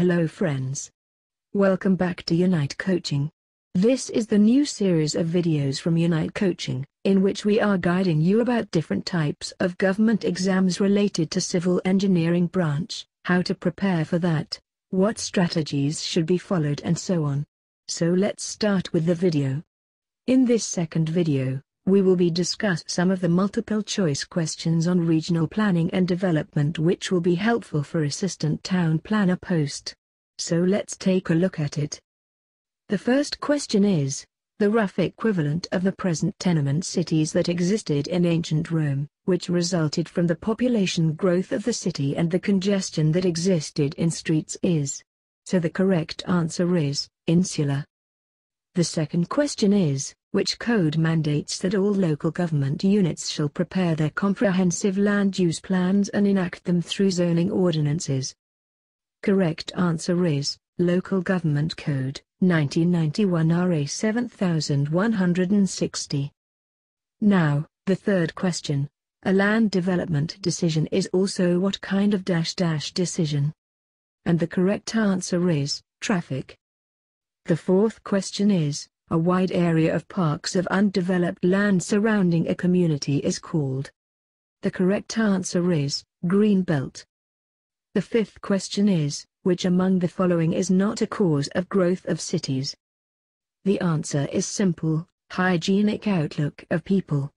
Hello friends. Welcome back to Unite Coaching. This is the new series of videos from Unite Coaching, in which we are guiding you about different types of government exams related to civil engineering branch, how to prepare for that, what strategies should be followed and so on. So let's start with the video. In this second video, we will be discussing some of the multiple choice questions on regional planning and development which will be helpful for assistant town planner post. So let's take a look at it. The first question is, the rough equivalent of the present tenement cities that existed in ancient Rome, which resulted from the population growth of the city and the congestion that existed in streets is. So the correct answer is, insula. The second question is, which code mandates that all local government units shall prepare their comprehensive land use plans and enact them through zoning ordinances? Correct answer is, Local Government Code, 1991 RA 7160. Now, the third question. A land development decision is also what kind of -- decision? And the correct answer is, traffic. The fourth question is, a wide area of parks of undeveloped land surrounding a community is called. The correct answer is, green belt. The fifth question is, which among the following is not a cause of growth of cities? The answer is simple, hygienic outlook of people.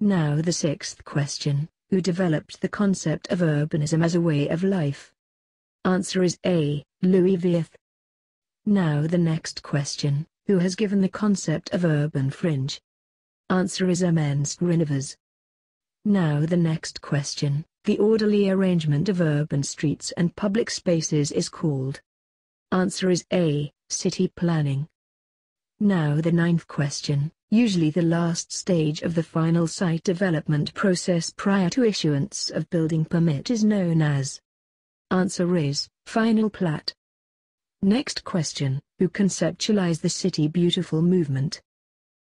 Now the sixth question, who developed the concept of urbanism as a way of life? Answer is A. Louis Wirth. Now the next question. Who has given the concept of urban fringe? Answer is M.N. Strinevers. Now the next question, the orderly arrangement of urban streets and public spaces is called. Answer is A. City planning. Now the ninth question, usually the last stage of the final site development process prior to issuance of building permit is known as. Answer is, final plat. Next question, who conceptualized the City Beautiful movement?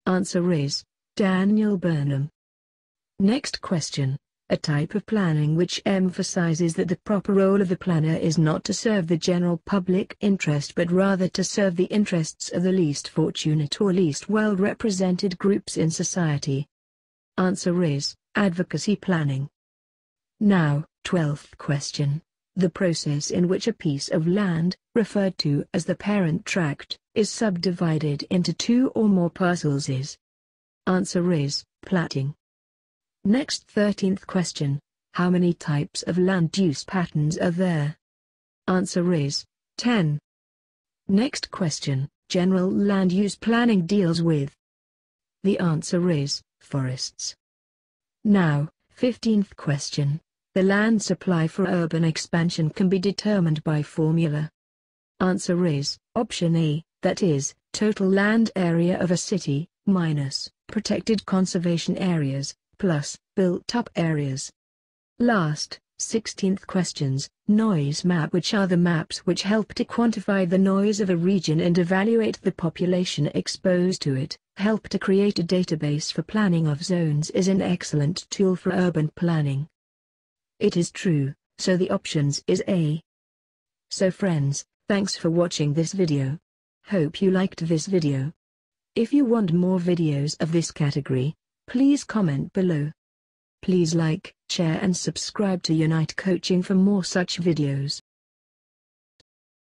Answer is, Daniel Burnham. Next question, a type of planning which emphasizes that the proper role of the planner is not to serve the general public interest but rather to serve the interests of the least fortunate or least well-represented groups in society. Answer is, advocacy planning. Now, 12th question. The process in which a piece of land, referred to as the parent tract, is subdivided into two or more parcels is. Answer is, platting. Next 13th question, how many types of land use patterns are there? Answer is, 10. Next question, general land use planning deals with. The answer is, forests. Now, 15th question. The land supply for urban expansion can be determined by formula. Answer is, option A, that is, total land area of a city, minus, protected conservation areas, plus, built-up areas. Last, 16th questions, noise map, which are the maps which help to quantify the noise of a region and evaluate the population exposed to it, help to create a database for planning of zones is an excellent tool for urban planning. It is true, so the options is A. So friends, thanks for watching this video. Hope you liked this video. If you want more videos of this category, please comment below. Please like, share and subscribe to Unite Coaching for more such videos.